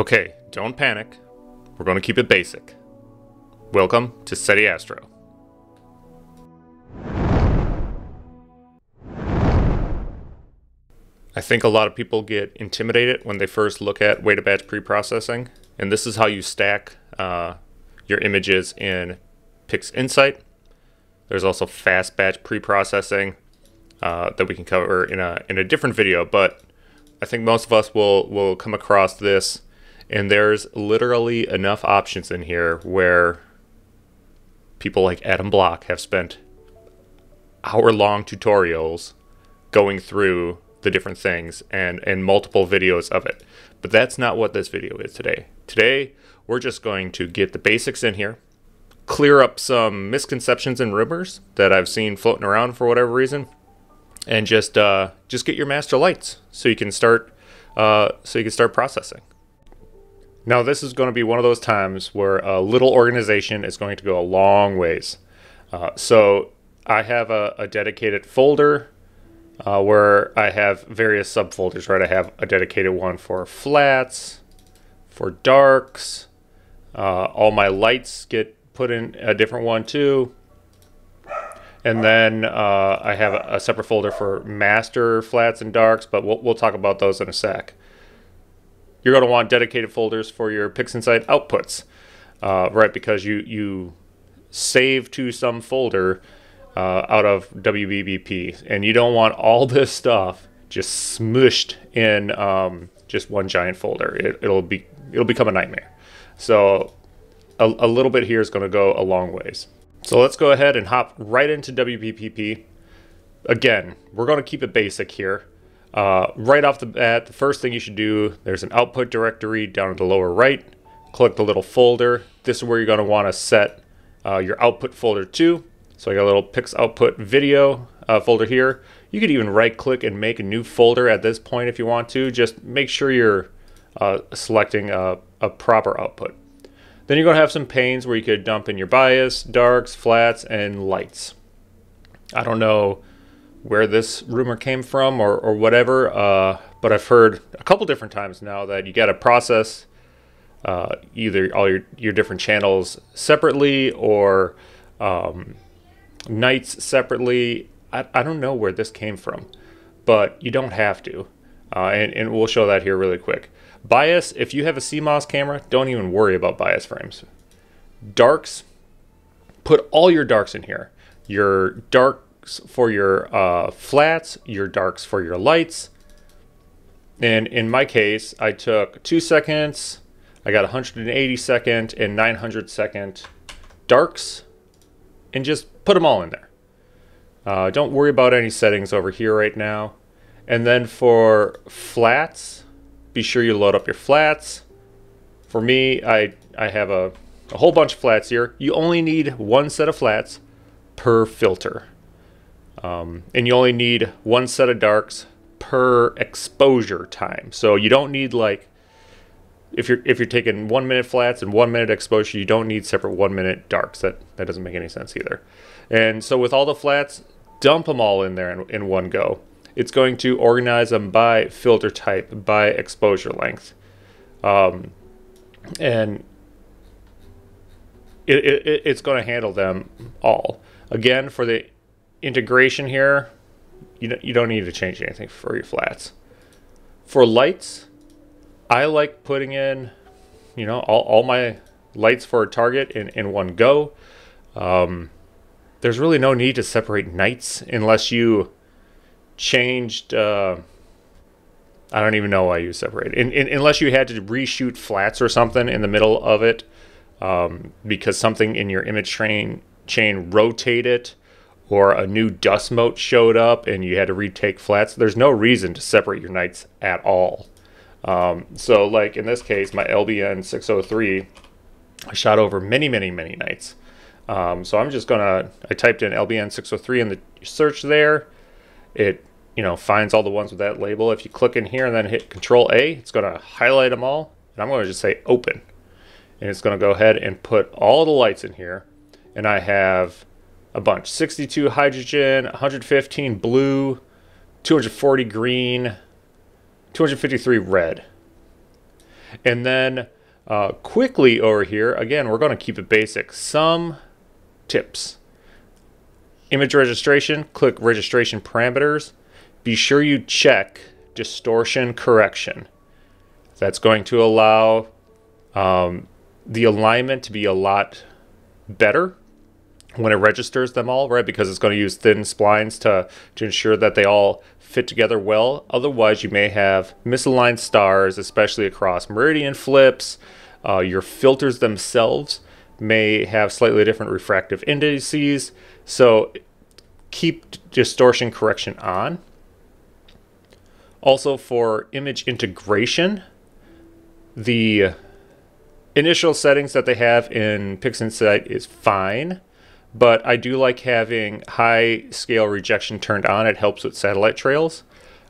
Okay, don't panic. We're going to keep it basic. Welcome to SETI Astro. I think a lot of people get intimidated when they first look at weight-to-batch preprocessing, and this is how you stack your images in PixInsight. There's also fast batch preprocessing that we can cover in a different video, but I think most of us will come across this, and there's literally enough options in here where people like Adam Block have spent hour-long tutorials going through the different things and multiple videos of it. But that's not what this video is today. Today, we're just going to get the basics in here, clear up some misconceptions and rumors that I've seen floating around for whatever reason, and just get your master lights so you can start processing. Now this is going to be one of those times where a little organization is going to go a long ways. So I have a dedicated folder where I have various subfolders, right? I have a dedicated one for flats, for darks. All my lights get put in a different one too. And then I have a separate folder for master flats and darks, but we'll talk about those in a sec. You're going to want dedicated folders for your PixInsight outputs, right? Because you save to some folder out of WBPP, and you don't want all this stuff just smushed in just one giant folder. It'll become a nightmare. So a little bit here is going to go a long ways. So let's go ahead and hop right into WBPP. Again, we're going to keep it basic here. Right off the bat, the first thing you should do, there's an output directory down at the lower right. Click the little folder. This is where you're going to want to set your output folder to. So I got a little Pix Output Video folder here. You could even right click and make a new folder at this point if you want to. Just make sure you're selecting a proper output. Then you're going to have some panes where you could dump in your bias, darks, flats, and lights. I don't know where this rumor came from or whatever, but I've heard a couple different times now that you got to process either all your different channels separately or nights separately. I don't know where this came from, but you don't have to. And we'll show that here really quick. Bias, if you have a CMOS camera, don't even worry about bias frames. Darks, put all your darks in here. Your darks for your flats, your darks for your lights. And in my case, I took 2 seconds, I got 180 second and 900 second darks, and just put them all in there. Don't worry about any settings over here right now. And then for flats, be sure you load up your flats. For me, I have a whole bunch of flats here. You only need one set of flats per filter. And you only need one set of darks per exposure time. So you don't need, like, if you're taking 1 minute flats and 1 minute exposure, you don't need separate 1 minute darks. That doesn't make any sense either. And so with all the flats, dump them all in there in one go. It's going to organize them by filter type, by exposure length. And it's going to handle them all. Again, for the integration here, you don't need to change anything for your flats. For lights, I like putting in, you know, all my lights for a target in one go. There's really no need to separate nights unless you changed, I don't even know why you separate, unless you had to reshoot flats or something in the middle of it, because something in your image chain rotated, or a new dust mote showed up and you had to retake flats. There's no reason to separate your nights at all. So like in this case, my LBN 603, I shot over many nights. So I'm just I typed in LBN 603 in the search there. It, you know, finds all the ones with that label. If you click in here and then hit Control-A, it's going to highlight them all. And I'm going to just say Open. And it's going to go ahead and put all the lights in here. And I have a bunch. 62 hydrogen, 115 blue, 240 green, 253 red. And then quickly over here, again, we're going to keep it basic. Some tips. Image registration, click registration parameters. Be sure you check distortion correction. That's going to allow the alignment to be a lot better when it registers them all, right? Because it's going to use thin splines to ensure that they all fit together well. Otherwise, you may have misaligned stars, especially across meridian flips. Your filters themselves may have slightly different refractive indices. So keep distortion correction on. Also, for image integration, the initial settings that they have in PixInsight is fine, but I do like having high scale rejection turned on. It helps with satellite trails.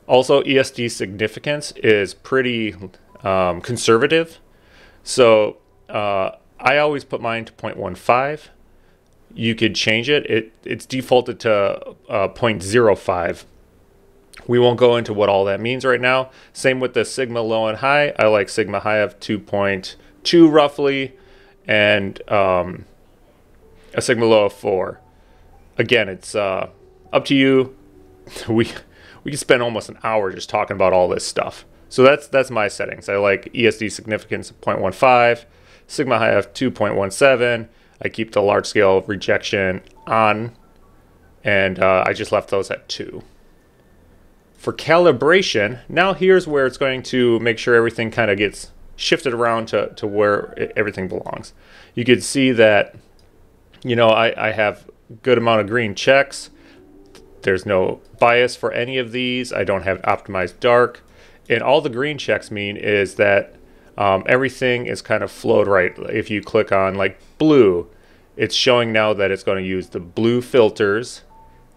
Also, ESD significance is pretty conservative. So I always put mine to 0.15. You could change it. It's defaulted to 0.05. We won't go into what all that means right now. Same with the sigma low and high. I like sigma high of 2.2 roughly, and a sigma low of 4. Again, it's up to you. We can spend almost an hour just talking about all this stuff. So that's my settings. I like ESD significance of 0.15, sigma high of 2.17. I keep the large scale rejection on, and I just left those at 2. For calibration, now here's where it's going to make sure everything kind of gets shifted around to where everything belongs. You can see that, you know, I have a good amount of green checks. There's no bias for any of these. I don't have optimized dark. And all the green checks mean is that everything is kind of flowed right. If you click on like blue, it's showing now that it's going to use the blue filters.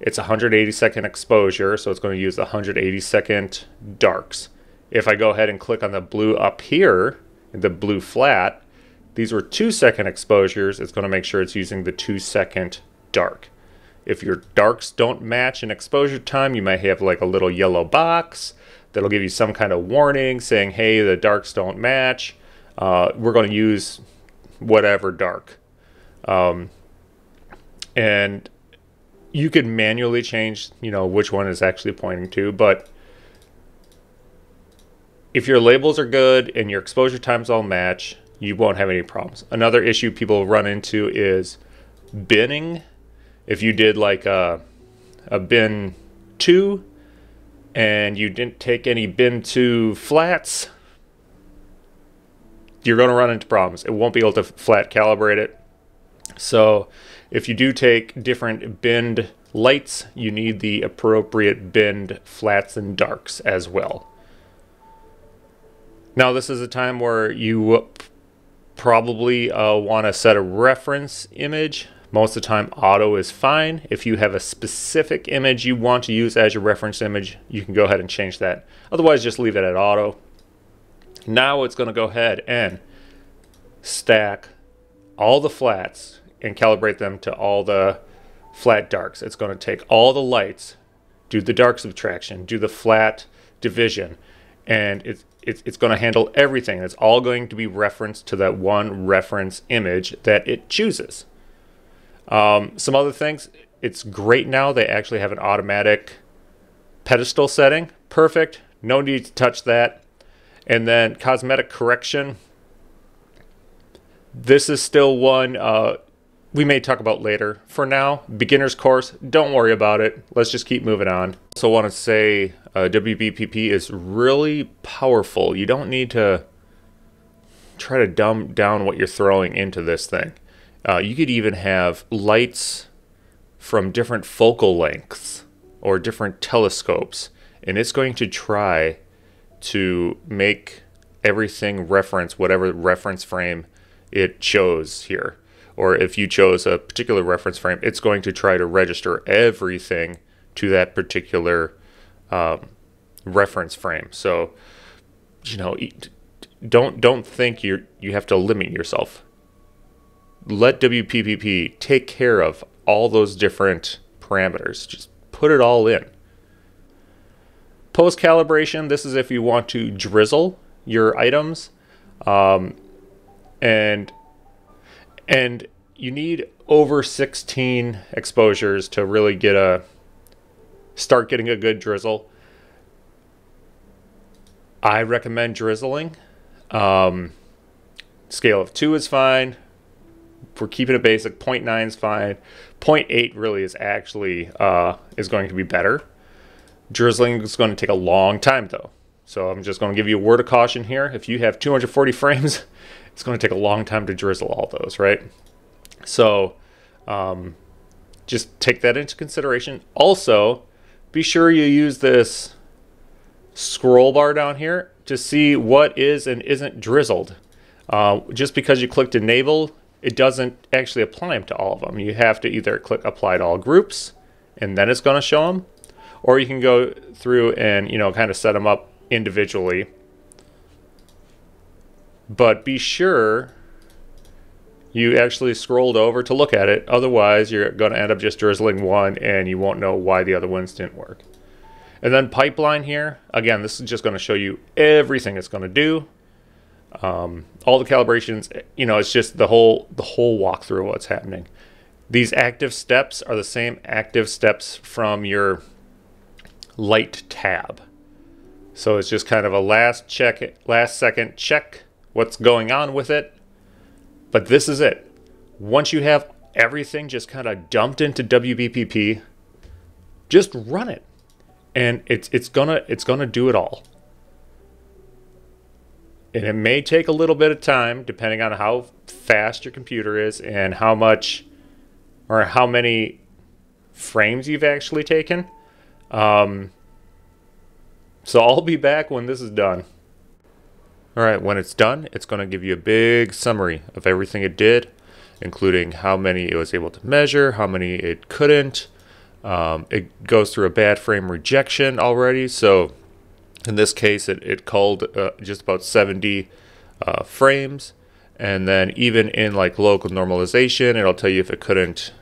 It's 180-second exposure, so it's going to use the 180-second darks. If I go ahead and click on the blue up here, the blue flat, these were 2-second exposures. It's going to make sure it's using the 2-second dark. If your darks don't match in exposure time, you might have like a little yellow box that'll give you some kind of warning saying, hey, the darks don't match. We're going to use whatever dark. And you could manually change, you know, which one is actually pointing to, but if your labels are good and your exposure times all match, you won't have any problems. Another issue people run into is binning. If you did like a bin 2 and you didn't take any bin 2 flats, you're going to run into problems. It won't be able to flat calibrate it. So if you do take different binned lights, you need the appropriate binned flats and darks as well. Now this is a time where you probably want to set a reference image. Most of the time auto is fine. If you have a specific image you want to use as your reference image, you can go ahead and change that. Otherwise, just leave it at auto. Now it's going to go ahead and stack all the flats and calibrate them to all the flat darks. It's going to take all the lights, do the dark subtraction, do the flat division, and it's going to handle everything. It's all going to be referenced to that one reference image that it chooses. Some other things, it's great now they actually have an automatic pedestal setting. Perfect, no need to touch that. And then cosmetic correction. This is still one we may talk about later. For now, beginner's course, don't worry about it. Let's just keep moving on. So I want to say WBPP is really powerful. You don't need to try to dumb down what you're throwing into this thing. You could even have lights from different focal lengths or different telescopes, and it's going to try to make everything reference whatever reference frame it chose here, or if you chose a particular reference frame, it's going to try to register everything to that particular reference frame. So, you know, don't think you have to limit yourself. Let WBPP take care of all those different parameters. Just put it all in. Post calibration. This is if you want to drizzle your items. And you need over 16 exposures to really get a start getting a good drizzle. I recommend drizzling. Scale of 2 is fine. For keeping it basic, 0.9 is fine. 0.8 really is actually is going to be better. Drizzling is going to take a long time though. So I'm just going to give you a word of caution here. If you have 240 frames, it's going to take a long time to drizzle all those, right? So just take that into consideration. Also, be sure you use this scroll bar down here to see what is and isn't drizzled. Just because you clicked enable, it doesn't actually apply them to all of them. You have to either click apply to all groups, and then it's going to show them, or you can go through and, you know, kind of set them up individually. But be sure you actually scrolled over to look at it. Otherwise, you're going to end up just drizzling one, and you won't know why the other ones didn't work. And then pipeline here. Again, this is just going to show you everything it's going to do. All the calibrations, you know, it's just the whole walkthrough of what's happening. These active steps are the same active steps from your light tab. So it's just kind of a last second check what's going on with it. But this is it. Once you have everything just kind of dumped into WBPP, just run it. And it's gonna do it all. And it may take a little bit of time depending on how fast your computer is and how much or how many frames you've actually taken. So I'll be back when this is done. All right, when it's done, it's going to give you a big summary of everything it did, including how many it was able to measure, how many it couldn't. It goes through a bad frame rejection already. So in this case, it culled just about 70 frames. And then even in like local normalization, it'll tell you if it couldn't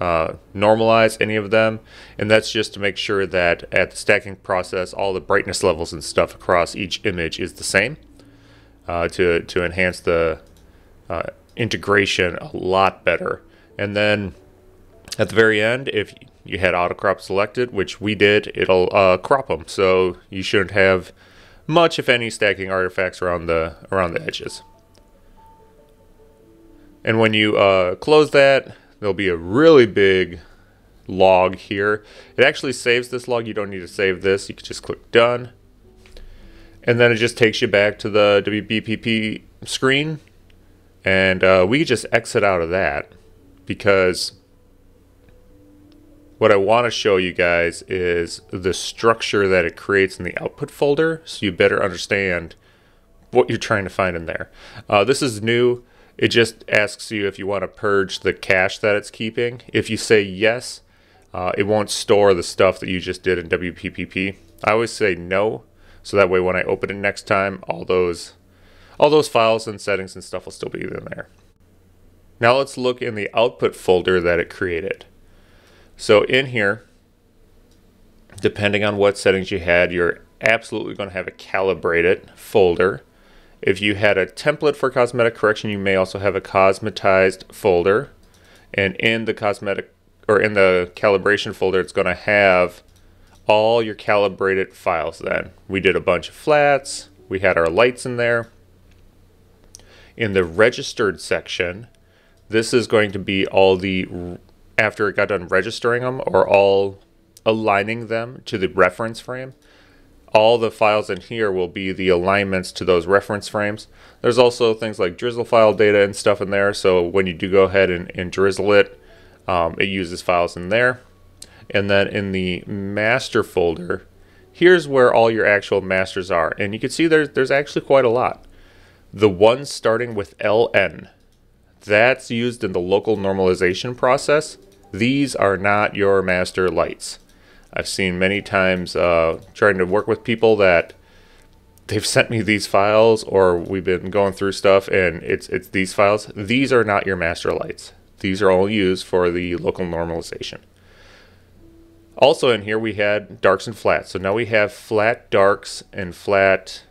normalize any of them. And that's just to make sure that at the stacking process, all the brightness levels and stuff across each image is the same. To enhance the integration a lot better. And then at the very end, if you had auto crop selected, which we did, it'll crop them, so you shouldn't have much, if any, stacking artifacts around the edges. And when you close that, there'll be a really big log here. It actually saves this log. You don't need to save this. You can just click done. And then it just takes you back to the WBPP screen, and we could just exit out of that, because what I want to show you guys is the structure that it creates in the output folder, so you better understand what you're trying to find in there. This is new. It just asks you if you want to purge the cache that it's keeping. If you say yes, it won't store the stuff that you just did in WBPP. I always say no. So that way when I open it next time, all those files and settings and stuff will still be in there. Now let's look in the output folder that it created. So in here, depending on what settings you had, you're absolutely going to have a calibrated folder. If you had a template for cosmetic correction, you may also have a cosmetized folder. And in the cosmetic or in the calibration folder, it's going to have all your calibrated files. Then we did a bunch of flats, we had our lights in there. In the registered section, this is going to be all the, after it got done registering them or all aligning them to the reference frame, all the files in here will be the alignments to those reference frames. There's also things like drizzle file data and stuff in there, so when you do go ahead and drizzle it, it uses files in there. And then in the master folder, here's where all your actual masters are. And you can see there's actually quite a lot. The one starting with LN, that's used in the local normalization process. These are not your master lights. I've seen many times trying to work with people that they've sent me these files, or we've been going through stuff and it's these files. These are not your master lights. These are all used for the local normalization. Also in here we had darks and flats. So now we have flat darks and flat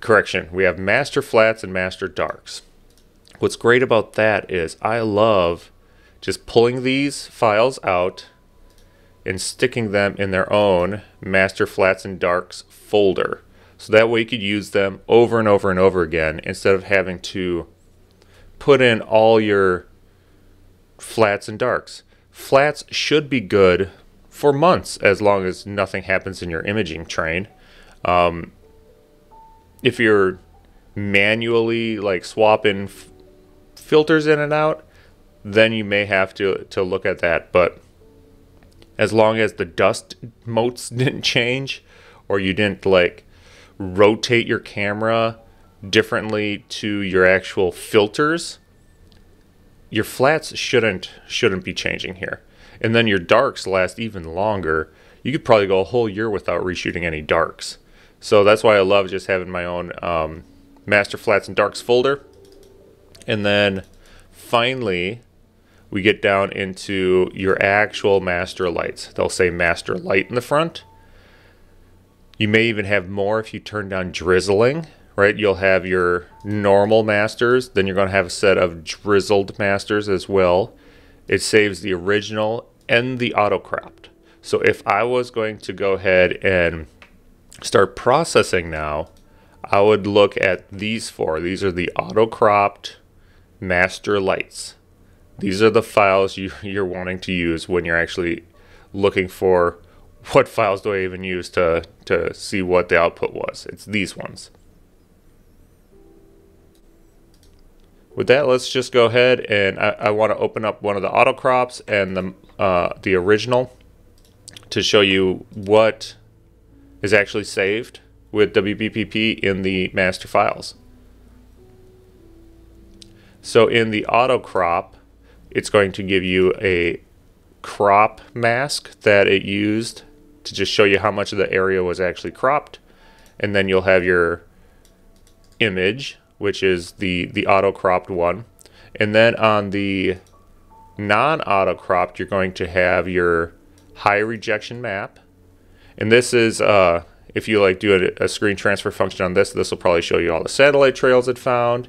Correction, we have master flats and master darks. What's great about that is I love just pulling these files out and sticking them in their own master flats and darks folder. So that way you could use them over and over and over again instead of having to put in all your flats and darks. Flats should be good for months as long as nothing happens in your imaging train. If you're manually like swapping filters in and out, then you may have to look at that. But as long as the dust motes didn't change, or you didn't like rotate your camera differently to your actual filters, your flats shouldn't be changing here. And then your darks last even longer. You could probably go a whole year without reshooting any darks. So that's why I love just having my own master flats and darks folder. And then finally, we get down into your actual master lights. They'll say master light in the front. You may even have more if you turn down drizzling, right? You'll have your normal masters, then you're going to have a set of drizzled masters as well. It saves the original and the auto-cropped. So if I was going to go ahead and start processing now, I would look at these four. These are the auto-cropped master lights. These are the files you're wanting to use when you're actually looking for what files do I even use to see what the output was. It's these ones. With that, let's just go ahead and I want to open up one of the auto crops and the original to show you what is actually saved with WBPP in the master files. So in the auto crop, it's going to give you a crop mask that it used to just show you how much of the area was actually cropped. And then you'll have your image, which is the auto-cropped one. And then on the non-auto-cropped, you're going to have your high rejection map. And this is, if you like do a screen transfer function on this, this will probably show you all the satellite trails it found.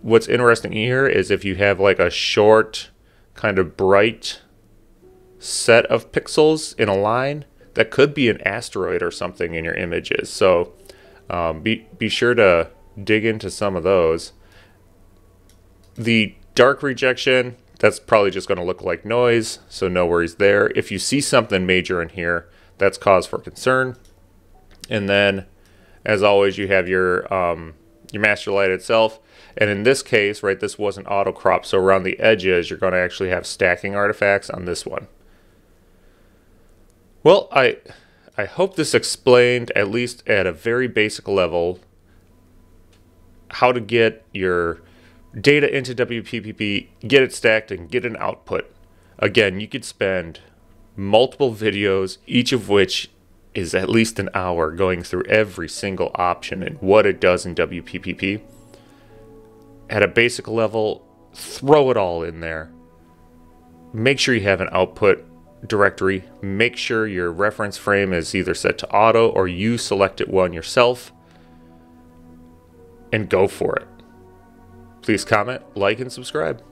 What's interesting here is if you have like a short, kind of bright set of pixels in a line, that could be an asteroid or something in your images. So be sure to dig into some of those. The dark rejection, that's probably just going to look like noise, so no worries there. If you see something major in here, that's cause for concern. And then, as always, you have your master light itself. And in this case, right, this wasn't auto crop, so around the edges, you're going to actually have stacking artifacts on this one. Well, I hope this explained, at least at a very basic level, how to get your data into WBPP, get it stacked, and get an output. Again, you could spend multiple videos, each of which is at least an hour, going through every single option and what it does in WBPP. At a basic level, throw it all in there. Make sure you have an output directory. Make sure your reference frame is either set to auto or you select it one yourself. And go for it. Please comment, like, and subscribe.